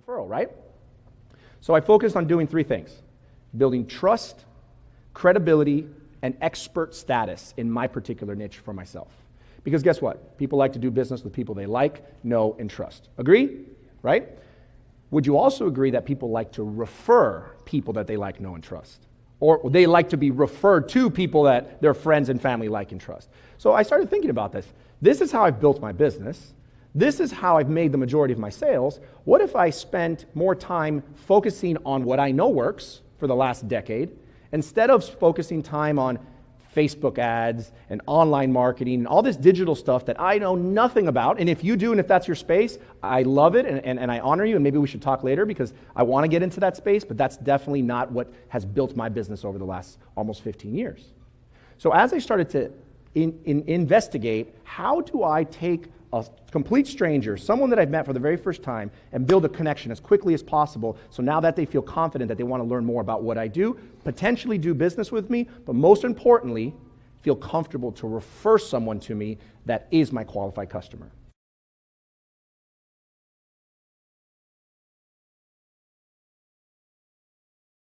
referral, right? So I focused on doing three things: building trust, credibility, and expert status in my particular niche for myself. Because guess what? People like to do business with people they like, know, and trust. Agree? Right? Would you also agree that people like to refer people that they like, know, and trust? Or they like to be referred to people that their friends and family like and trust? So I started thinking about this. This is how I've built my business. This is how I've made the majority of my sales. What if I spent more time focusing on what I know works for the last decade, instead of focusing time on Facebook ads and online marketing and all this digital stuff that I know nothing about? And if you do, and if that's your space, I love it, and I honor you, and maybe we should talk later because I want to get into that space, but that's definitely not what has built my business over the last almost 15 years. So as I started to investigate, how do I take a complete stranger, someone that I've met for the very first time, and build a connection as quickly as possible, so now that they feel confident that they want to learn more about what I do, potentially do business with me, but most importantly, feel comfortable to refer someone to me that is my qualified customer?